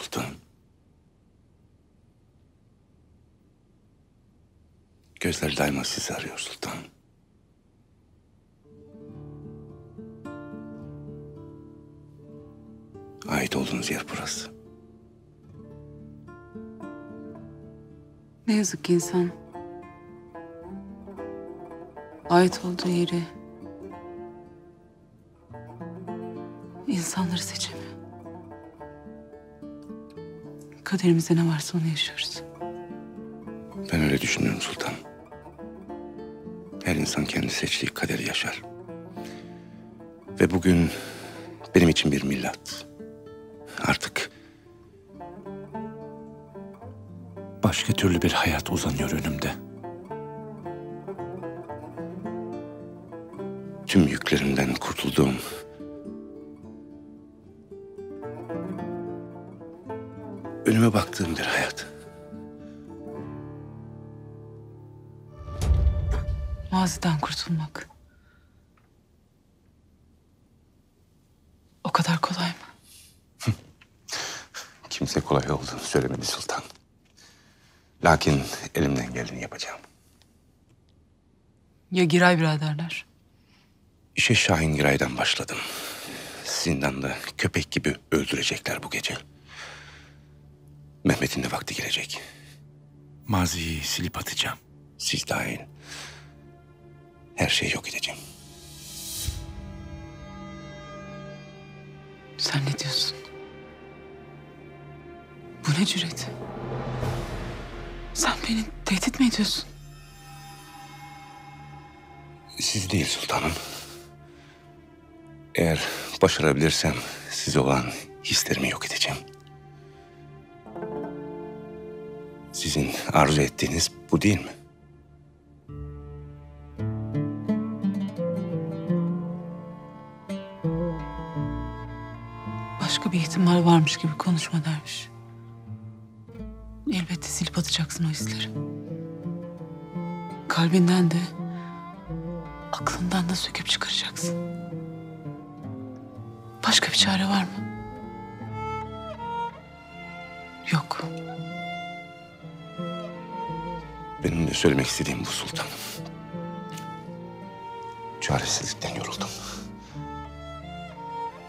Sultan. Gözler daima sizi arıyor Sultan. Ait olduğunuz yer burası. Ne yazık ki insan ait olduğu yeri, insanları seçemiyor. Kaderimizde ne varsa onu yaşıyoruz. Ben öyle düşünüyorum Sultan. Her insan kendi seçtiği kaderi yaşar. Ve bugün benim için bir milat. Artık başka türlü bir hayat uzanıyor önümde. Tüm yüklerimden kurtulduğum, önüme baktığım bir hayat. Maziden kurtulmak o kadar kolay mı? Kimse kolay olduğunu söylemedi Sultan. Lakin elimden geleni yapacağım. Ya Giray biraderler? İşe Şahin Giray'dan başladım. Sindan'da köpek gibi öldürecekler bu gece. Mehmet'in de vakti gelecek. Maziyi silip atacağım. Siz dahil. Her şeyi yok edeceğim. Sen ne diyorsun? Bu ne cüret? Sen beni tehdit mi ediyorsun? Siz değil sultanım. Eğer başarabilirsem size olan hislerimi yok edeceğim. Sizin arzu ettiğiniz bu değil mi? Başka bir ihtimal varmış gibi konuşma dermiş. Elbette silip atacaksın o hisleri. Kalbinden de, aklından da söküp çıkaracaksın. Başka bir çare var mı? Yok. Benim de söylemek istediğim bu sultanım. Çaresizlikten yoruldum.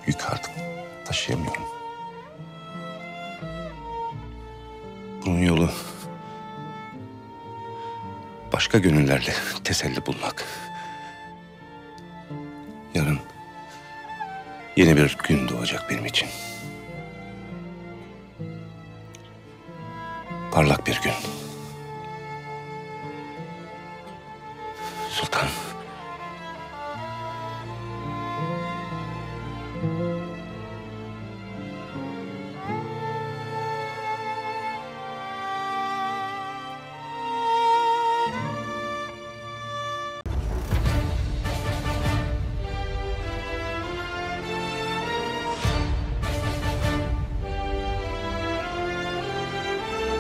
Yük artık taşıyamıyorum. Bunun yolu başka gönüllerle teselli bulmak. Yarın yeni bir gün doğacak benim için. Parlak bir gün. Sultan.